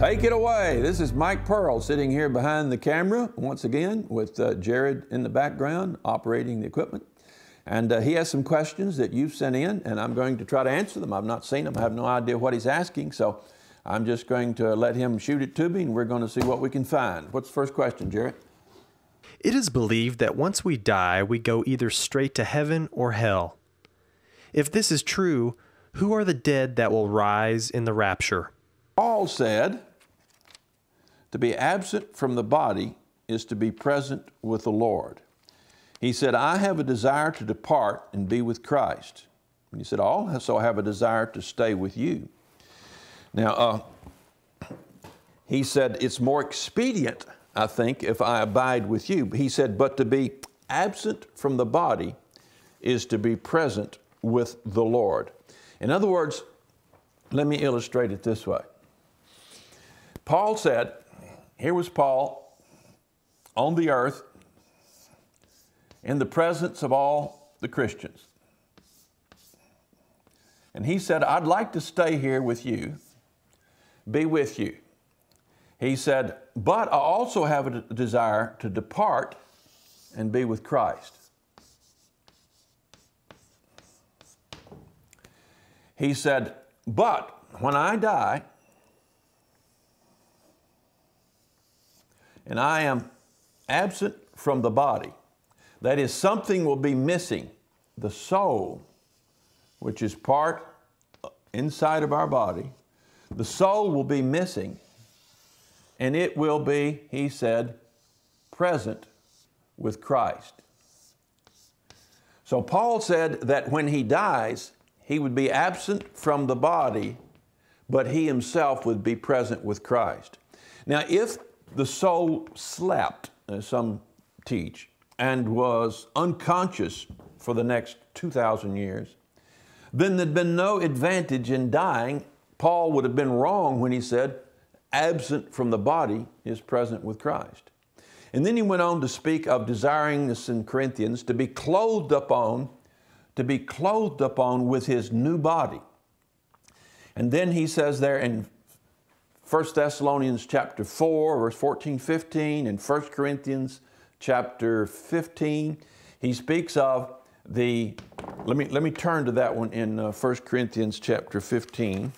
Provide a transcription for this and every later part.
Take it away. This is Mike Pearl sitting here behind the camera once again with Jared in the background operating the equipment. And he has some questions that you've sent in, and I'm going to try to answer them. I've not seen them. I have no idea what he's asking, so I'm just going to let him shoot it to me, and we're going to see what we can find. What's the first question, Jared? It is believed that once we die, we go either straight to heaven or hell. If this is true, who are the dead that will rise in the rapture? Paul said, to be absent from the body is to be present with the Lord. He said, I have a desire to depart and be with Christ. And he said, I also have a desire to stay with you. Now, he said, it's more expedient, I think, if I abide with you. He said, but to be absent from the body is to be present with the Lord. In other words, let me illustrate it this way. Paul said, here was Paul on the earth in the presence of all the Christians. And he said, I'd like to stay here with you, be with you. He said, but I also have a desire to depart and be with Christ. He said, but when I die, and I am absent from the body, that is, something will be missing. The soul, which is part inside of our body, the soul will be missing, and it will be, he said, present with Christ. So Paul said that when he dies, he would be absent from the body, but he himself would be present with Christ. Now, if the soul slept, as some teach, and was unconscious for the next 2,000 years, then there'd been no advantage in dying. Paul would have been wrong when he said, absent from the body is present with Christ. And then he went on to speak of desiring, this in Corinthians, to be clothed upon with his new body. And then he says there in 1 Thessalonians chapter 4, verse 14, 15, and 1 Corinthians chapter 15, he speaks of the, let me turn to that one in 1 Corinthians chapter 15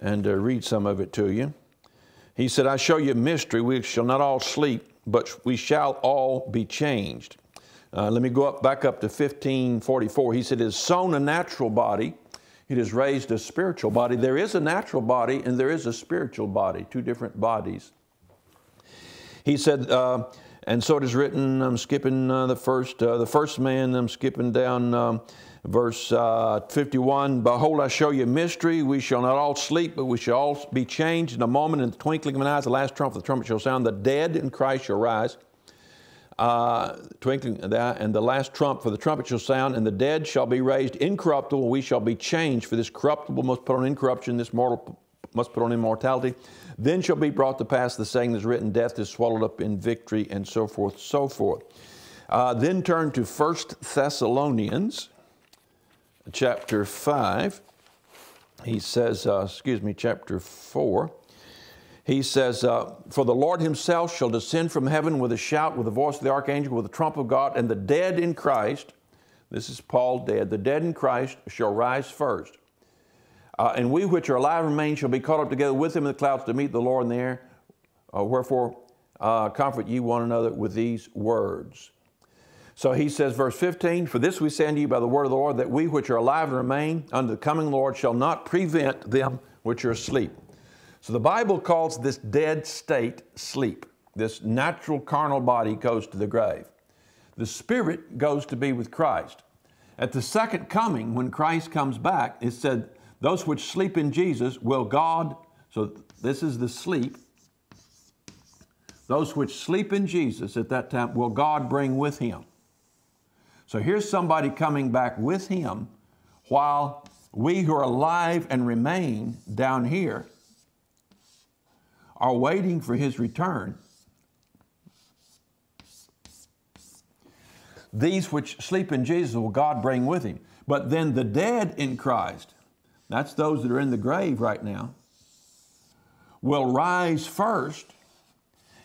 and read some of it to you. He said, I show you a mystery, we shall not all sleep, but we shall all be changed. Let me go back up to 15:44. He said, it is sown a natural body, it is raised a spiritual body. There is a natural body and there is a spiritual body, two different bodies. He said, and so it is written, I'm skipping the first man, I'm skipping down verse 51. Behold, I show you a mystery. We shall not all sleep, but we shall all be changed in a moment, in the twinkling of an eye, the last trump of the trumpet shall sound. The dead in Christ shall rise. Twinkling of the eye, and the last trump, for the trumpet shall sound, and the dead shall be raised incorruptible. We shall be changed, for this corruptible must put on incorruption, this mortal must put on immortality. Then shall be brought to pass the saying that is written, death is swallowed up in victory, and so forth, so forth. Then turn to 1 Thessalonians chapter 5. He says, chapter 4. He says, for the Lord himself shall descend from heaven with a shout, with the voice of the archangel, with the trump of God, and the dead in Christ, this is Paul dead, the dead in Christ shall rise first. And we which are alive and remain shall be caught up together with him in the clouds to meet the Lord in the air. Wherefore, comfort ye one another with these words. So he says, verse 15, for this we say unto you by the word of the Lord, that we which are alive and remain unto the coming of the Lord shall not prevent them which are asleep. So the Bible calls this dead state sleep. This natural carnal body goes to the grave. The spirit goes to be with Christ. At the second coming, when Christ comes back, it said, those which sleep in Jesus will God, so this is the sleep, those which sleep in Jesus at that time will God bring with him. So here's somebody coming back with him while we who are alive and remain down here are waiting for his return. These which sleep in Jesus will God bring with him. But then the dead in Christ, that's those that are in the grave right now, will rise first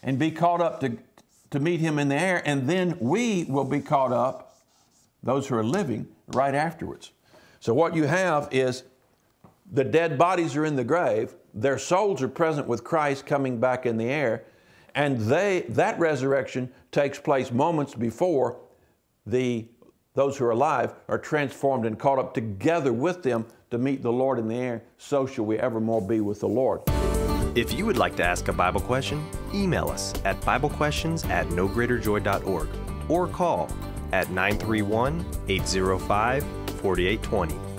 and be caught up to meet him in the air, and then we will be caught up, those who are living, right afterwards. So what you have is the dead bodies are in the grave, their souls are present with Christ coming back in the air, and that resurrection takes place moments before those who are alive are transformed and caught up together with them to meet the Lord in the air. So shall we evermore be with the Lord. If you would like to ask a Bible question, email us at BibleQuestions@nogreaterjoy.org or call at 931-805-4820.